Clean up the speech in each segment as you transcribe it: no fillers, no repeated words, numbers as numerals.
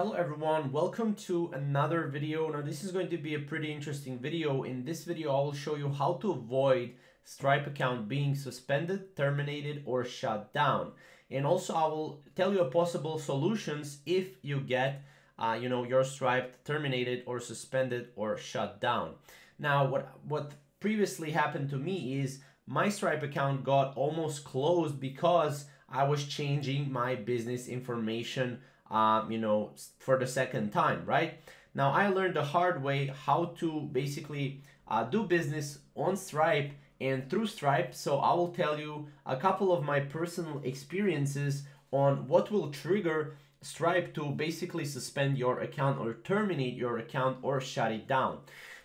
Hello everyone, welcome to another video. Now this is going to be a pretty interesting video. In this video I will show you how to avoid Stripe account being suspended, terminated or shut down. And also I will tell you possible solutions if you get your Stripe terminated or suspended or shut down. Now what previously happened to me is my Stripe account got almost closed because I was changing my business information for the second time, right? Now I learned the hard way how to basically do business on Stripe and through Stripe. So I will tell you a couple of my personal experiences on what will trigger Stripe to basically suspend your account or terminate your account or shut it down.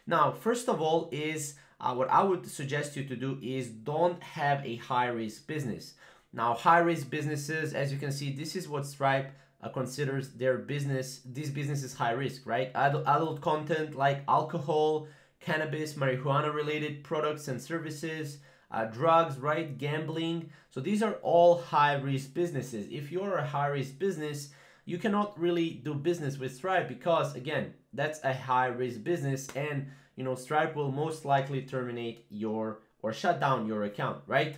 Now, first of all is what I would suggest you to do is don't have a high-risk business. Now, high-risk businesses, as you can see, this is what Stripe considers their business. This business is high risk, right? Adult content like alcohol, cannabis, marijuana related products and services, drugs, right? Gambling. So these are all high risk businesses. If you're a high risk business, you cannot really do business with Stripe because again, that's a high risk business and you know, Stripe will most likely terminate your or shut down your account, right?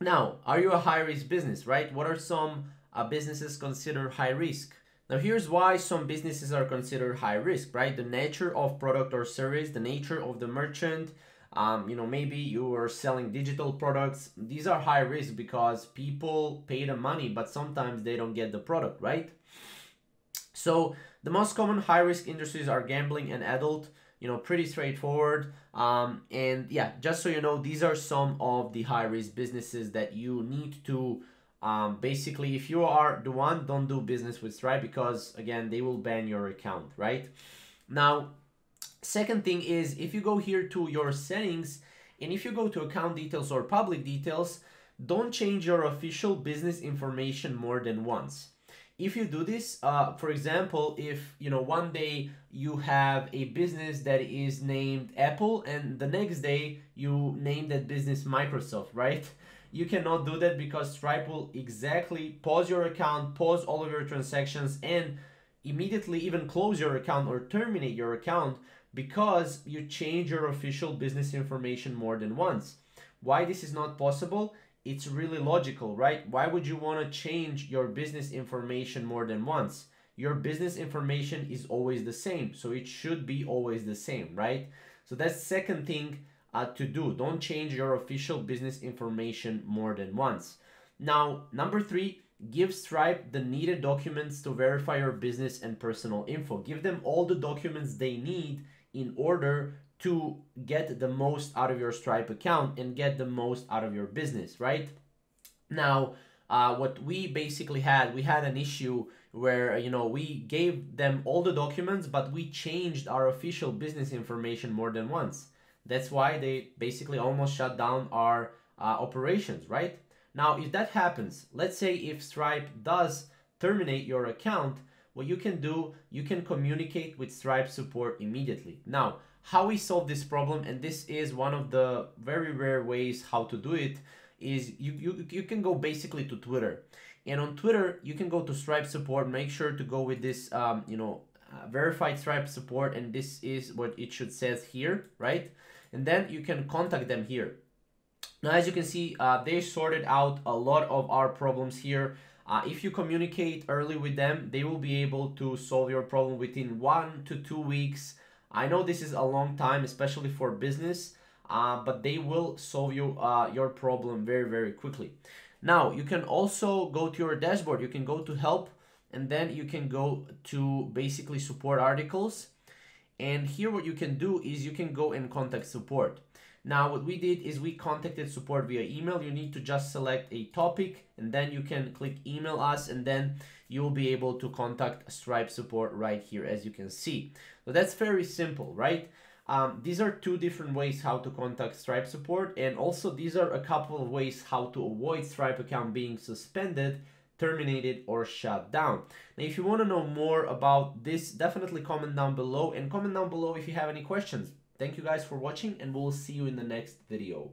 Now, are you a high risk business, right? What are some businesses considered high risk? Now here's why some businesses are considered high risk, right? The nature of product or service, the nature of the merchant, maybe you are selling digital products. These are high risk because people pay the money, but sometimes they don't get the product, right? So the most common high risk industries are gambling and adult, pretty straightforward. And yeah, just so you know, these are some of the high risk businesses that you need to basically, if you are the one, don't do business with Stripe because again, they will ban your account, right? Now, second thing is if you go here to your settings and if you go to account details or public details, don't change your official business information more than once. If you do this, for example, if one day you have a business that is named Apple and the next day you name that business Microsoft, right? You cannot do that because Stripe will exactly pause your account, pause all of your transactions and immediately even close your account or terminate your account because you change your official business information more than once. Why this is not possible? It's really logical, right? Why would you want to change your business information more than once? Your business information is always the same, so it should be always the same, right? So that's second thing to do. Don't change your official business information more than once. Now, number three, give Stripe the needed documents to verify your business and personal info. Give them all the documents they need in order to get the most out of your Stripe account and get the most out of your business, right? Now, what we basically had, we had an issue where, we gave them all the documents, but we changed our official business information more than once. That's why they basically almost shut down our operations, right? Now, if that happens, let's say if Stripe does terminate your account, what you can do, you can communicate with Stripe support immediately. Now, how we solve this problem, and this is one of the very rare ways how to do it, is you can go basically to Twitter. And on Twitter, you can go to Stripe support, make sure to go with this, verified Stripe support, and this is what it should says here, right? And then you can contact them here. Now, as you can see, they sorted out a lot of our problems here. If you communicate early with them, they will be able to solve your problem within 1 to 2 weeks. I know this is a long time, especially for business, but they will solve you your problem very, very quickly. Now, you can also go to your dashboard. You can go to help, and then you can go to basically support articles. And here what you can do is you can go and contact support. Now, what we did is we contacted support via email. You need to just select a topic and then you can click email us and then you'll be able to contact Stripe support right here, as you can see. So that's very simple, right? These are two different ways how to contact Stripe support. And also these are a couple of ways how to avoid Stripe account being suspended, terminated or shut down. Now, if you want to know more about this, definitely comment down below and comment down below if you have any questions. Thank you guys for watching and we'll see you in the next video.